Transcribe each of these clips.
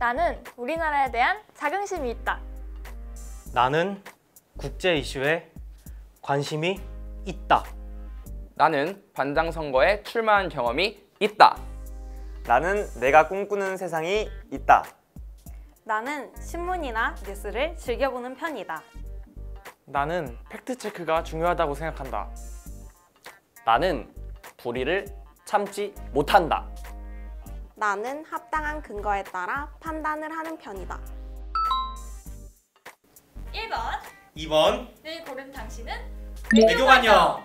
나는 우리나라에 대한 자긍심이 있다. 나는 국제 이슈에 관심이 있다. 나는 반장 선거에 출마한 경험이 있다. 나는 내가 꿈꾸는 세상이 있다. 나는 신문이나 뉴스를 즐겨보는 편이다. 나는 팩트체크가 중요하다고 생각한다. 나는 불의를 참지 못한다. 나는 합당한 근거에 따라 판단을 하는 편이다. 1번 2번을 고른 당신은 외교관이요.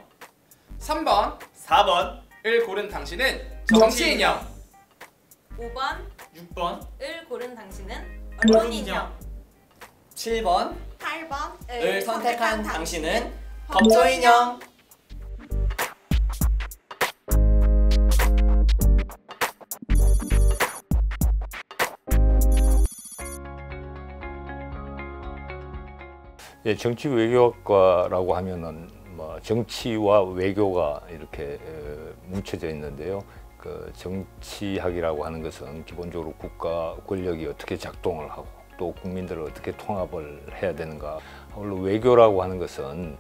3번 4번을 고른 당신은 정치인이요. 5번 6번을 고른 당신은 언론인이요. 7번 8번을 선택한 당신은 법조인이요. 예, 정치외교학과라고 하면은 뭐 정치와 외교가 이렇게 뭉쳐져 있는데요. 그 정치학이라고 하는 것은 기본적으로 국가 권력이 어떻게 작동을 하고 또 국민들을 어떻게 통합을 해야 되는가. 물론 외교라고 하는 것은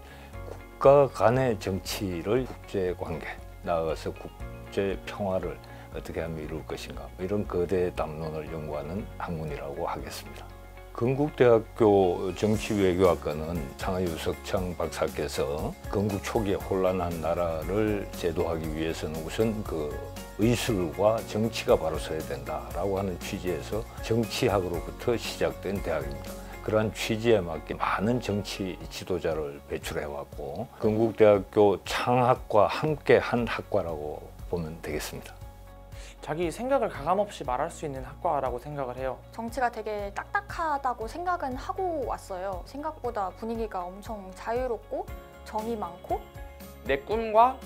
국가 간의 정치를 국제관계, 나아가서 국제평화를 어떻게 하면 이룰 것인가. 이런 거대 담론을 연구하는 학문이라고 하겠습니다. 건국대학교 정치외교학과는 장유석창 박사께서 건국 초기에 혼란한 나라를 제도하기 위해서는 우선 그 의술과 정치가 바로 서야 된다라고 하는 취지에서 정치학으로부터 시작된 대학입니다. 그러한 취지에 맞게 많은 정치 지도자를 배출해왔고 건국대학교 창학과 함께 한 학과라고 보면 되겠습니다. 자기 생각을 가감없이 말할 수 있는 학과라고 생각을 해요. 정치가 되게 딱딱하다고 생각은 하고 왔어요. 생각보다 분위기가 엄청 자유롭고 정이 많고 내 꿈과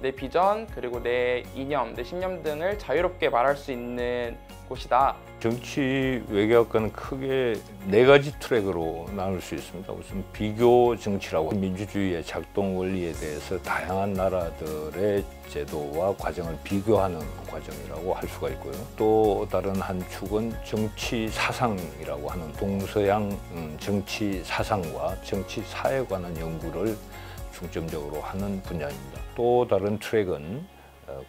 내 비전, 그리고 내 이념, 내 신념 등을 자유롭게 말할 수 있는 곳이다. 정치외교학과는 크게 4가지 트랙으로 나눌 수 있습니다. 우선 비교 정치라고 민주주의의 작동 원리에 대해서 다양한 나라들의 제도와 과정을 비교하는 과정이라고 할 수가 있고요. 또 다른 한 축은 정치 사상이라고 하는 동서양 정치 사상과 정치 사에 관한 연구를 중점적으로 하는 분야입니다. 또 다른 트랙은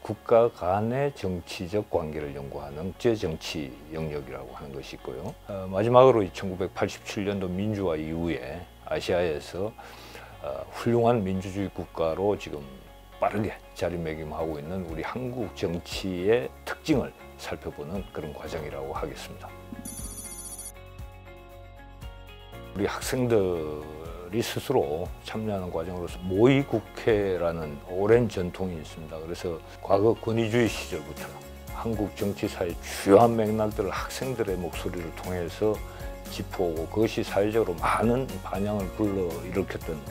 국가 간의 정치적 관계를 연구하는 국제정치 영역이라고 하는 것이 있고요. 마지막으로 1987년도 민주화 이후에 아시아에서 훌륭한 민주주의 국가로 지금 빠르게 자리매김하고 있는 우리 한국 정치의 특징을 살펴보는 그런 과정이라고 하겠습니다. 우리 학생들이 스스로 참여하는 과정으로서 모의국회라는 오랜 전통이 있습니다. 그래서 과거 권위주의 시절부터 한국 정치사의 주요한 맥락들을 학생들의 목소리를 통해서 짚어오고 그것이 사회적으로 많은 반향을 불러일으켰던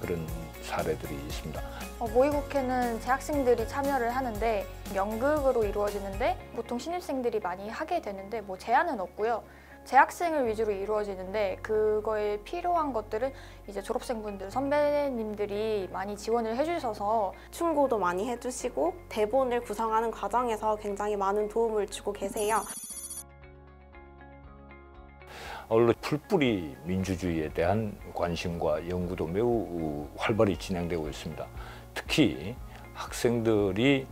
그런 사례들이 있습니다. 모의국회는 재학생들이 참여를 하는데 연극으로 이루어지는데 보통 신입생들이 많이 하게 되는데 뭐 제한은 없고요. 재학생을 위주로 이루어지는데 그거에 필요한 것들은 이제 졸업생분들, 선배님들이 많이 지원을 해주셔서 충고도 많이 해주시고 대본을 구성하는 과정에서 굉장히 많은 도움을 주고 계세요. 아울러 풀뿌리 민주주의에 대한 관심과 연구도 매우 활발히 진행되고 있습니다. 특히 학생들이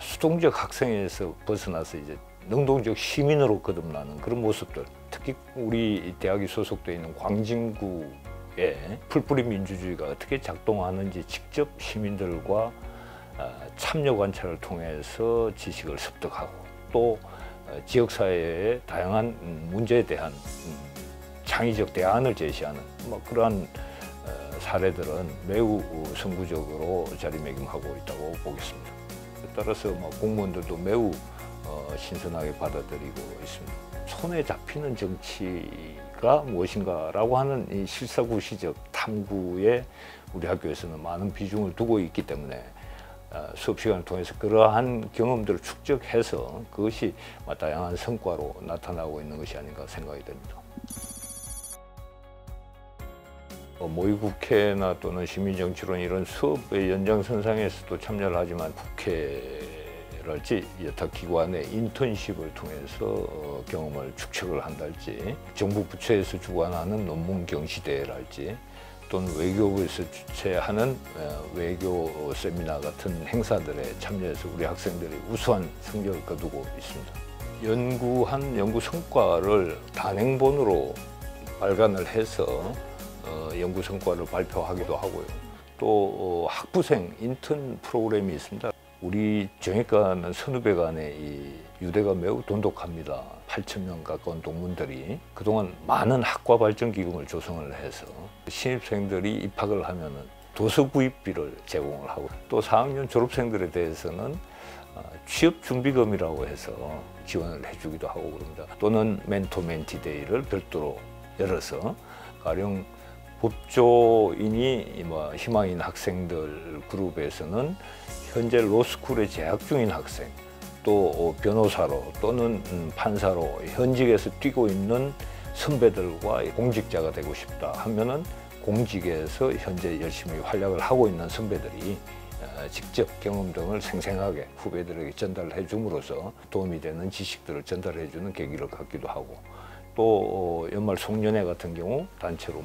수동적 학생에서 벗어나서 이제 능동적 시민으로 거듭나는 그런 모습들, 특히 우리 대학이 소속되어 있는 광진구의 풀뿌리 민주주의가 어떻게 작동하는지 직접 시민들과 참여 관찰을 통해서 지식을 습득하고 또 지역사회의 다양한 문제에 대한 창의적 대안을 제시하는 그러한 사례들은 매우 선구적으로 자리매김하고 있다고 보겠습니다. 따라서 공무원들도 매우 신선하게 받아들이고 있습니다. 손에 잡히는 정치가 무엇인가라고 하는 이 실사구시적 탐구에 우리 학교에서는 많은 비중을 두고 있기 때문에 수업시간을 통해서 그러한 경험들을 축적해서 그것이 다양한 성과로 나타나고 있는 것이 아닌가 생각이 됩니다. 모의국회나 또는 시민정치론 이런 수업의 연장선상에서도 참여를 하지만 국회 할지 여타 기관의 인턴십을 통해서 경험을 축적을 한달지, 정부 부처에서 주관하는 논문 경시대회랄지, 또는 외교부에서 주최하는 외교 세미나 같은 행사들에 참여해서 우리 학생들이 우수한 성적을 거두고 있습니다. 연구한 연구 성과를 단행본으로 발간을 해서 연구 성과를 발표하기도 하고요. 또 학부생 인턴 프로그램이 있습니다. 우리 정외과는 선후배 간의 이 유대가 매우 돈독합니다. 8,000명 가까운 동문들이 그동안 많은 학과 발전 기금을 조성을 해서 신입생들이 입학을 하면은 도서 구입비를 제공을 하고, 또 4학년 졸업생들에 대해서는 취업 준비금이라고 해서 지원을 해주기도 하고 그럽니다. 또는 멘토 멘티 데이를 별도로 열어서 가령 법조인이 희망인 학생들 그룹에서는 현재 로스쿨에 재학 중인 학생, 또 변호사로 또는 판사로 현직에서 뛰고 있는 선배들과 공직자가 되고 싶다 하면은 공직에서 현재 열심히 활약을 하고 있는 선배들이 직접 경험 등을 생생하게 후배들에게 전달해 줌으로써 도움이 되는 지식들을 전달해 주는 계기를 갖기도 하고, 또 연말 송년회 같은 경우 단체로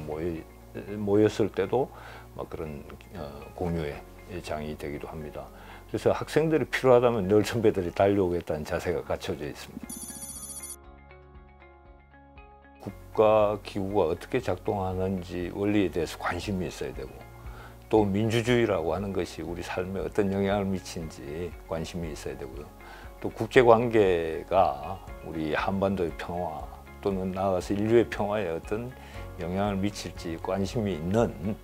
모였을 때도 막 그런 공유의 장이 되기도 합니다. 그래서 학생들이 필요하다면 늘 선배들이 달려오겠다는 자세가 갖춰져 있습니다. 국가기구가 어떻게 작동하는지 원리에 대해서 관심이 있어야 되고, 또 민주주의라고 하는 것이 우리 삶에 어떤 영향을 미친지 관심이 있어야 되고요. 또 국제관계가 우리 한반도의 평화 또는 나아가서 인류의 평화에 어떤 영향을 미칠지 관심이 있는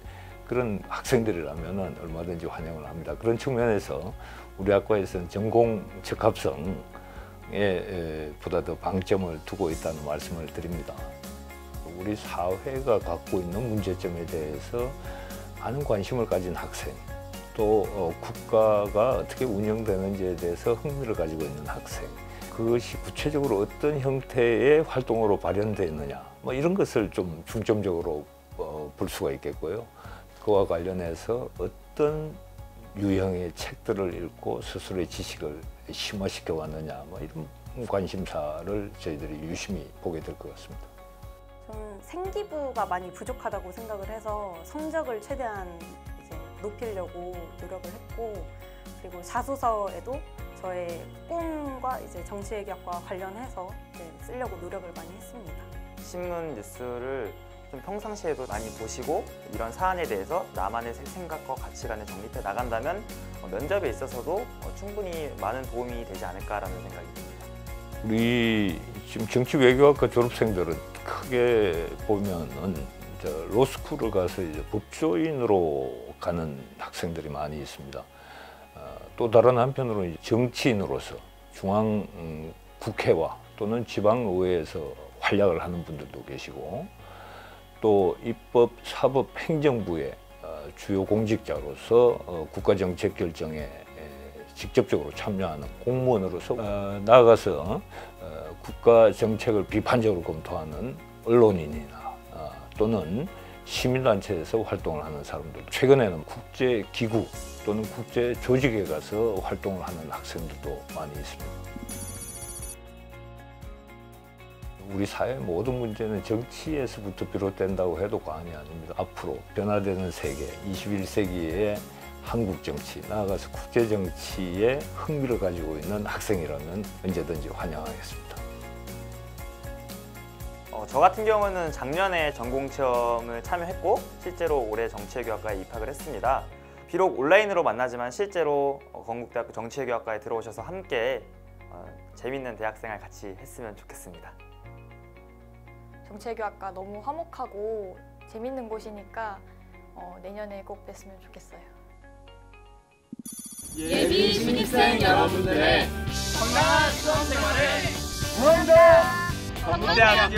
그런 학생들이라면 얼마든지 환영을 합니다. 그런 측면에서 우리 학과에서는 전공 적합성에 보다 더 방점을 두고 있다는 말씀을 드립니다. 우리 사회가 갖고 있는 문제점에 대해서 많은 관심을 가진 학생, 또 국가가 어떻게 운영되는지에 대해서 흥미를 가지고 있는 학생, 그것이 구체적으로 어떤 형태의 활동으로 발현되느냐, 이런 것을 좀 중점적으로 볼 수가 있겠고요. 그와 관련해서 어떤 유형의 책들을 읽고 스스로의 지식을 심화시켜 왔느냐, 이런 관심사를 저희들이 유심히 보게 될 것 같습니다. 저는 생기부가 많이 부족하다고 생각을 해서 성적을 최대한 이제 높이려고 노력을 했고, 그리고 자소서에도 저의 꿈과 이제 정치외교학과 관련해서 이제 쓰려고 노력을 많이 했습니다. 신문 뉴스를 좀 평상시에도 많이 보시고, 이런 사안에 대해서 나만의 생각과 가치관을 정립해 나간다면 면접에 있어서도 충분히 많은 도움이 되지 않을까라는 생각이 듭니다. 우리 지금 정치외교학과 졸업생들은 크게 보면은 로스쿨을 가서 이제 법조인으로 가는 학생들이 많이 있습니다. 또 다른 한편으로는 정치인으로서 중앙국회와 또는 지방의회에서 활약을 하는 분들도 계시고, 또 입법, 사법, 행정부의 주요 공직자로서 국가정책 결정에 직접적으로 참여하는 공무원으로서, 나아가서 국가정책을 비판적으로 검토하는 언론인이나 또는 시민단체에서 활동을 하는 사람들, 최근에는 국제기구 또는 국제조직에 가서 활동을 하는 학생들도 많이 있습니다. 우리 사회 모든 문제는 정치에서부터 비롯된다고 해도 과언이 아닙니다. 앞으로 변화되는 세계, 21세기의 한국 정치, 나아가서 국제 정치에 흥미를 가지고 있는 학생이라면 언제든지 환영하겠습니다. 저 같은 경우는 작년에 전공체험을 참여했고, 실제로 올해 정치외교학과에 입학을 했습니다. 비록 온라인으로 만나지만 실제로 건국대학교 정치외교학과에 들어오셔서 함께 재밌는 대학생활 같이 했으면 좋겠습니다. 정치외교학과 너무 화목하고 재밌는 곳이니까 내년에 꼭 뵀으면 좋겠어요. 예비 신입생 여러분들의 건강한 수험생활을 응원합니다. 건국대학교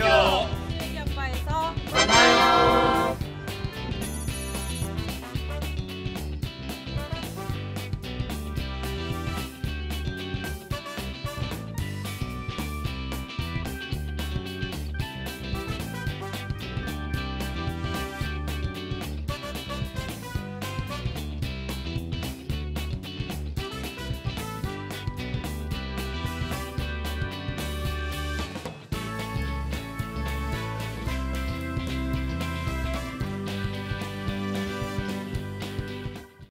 정치외교학과에서 만나요.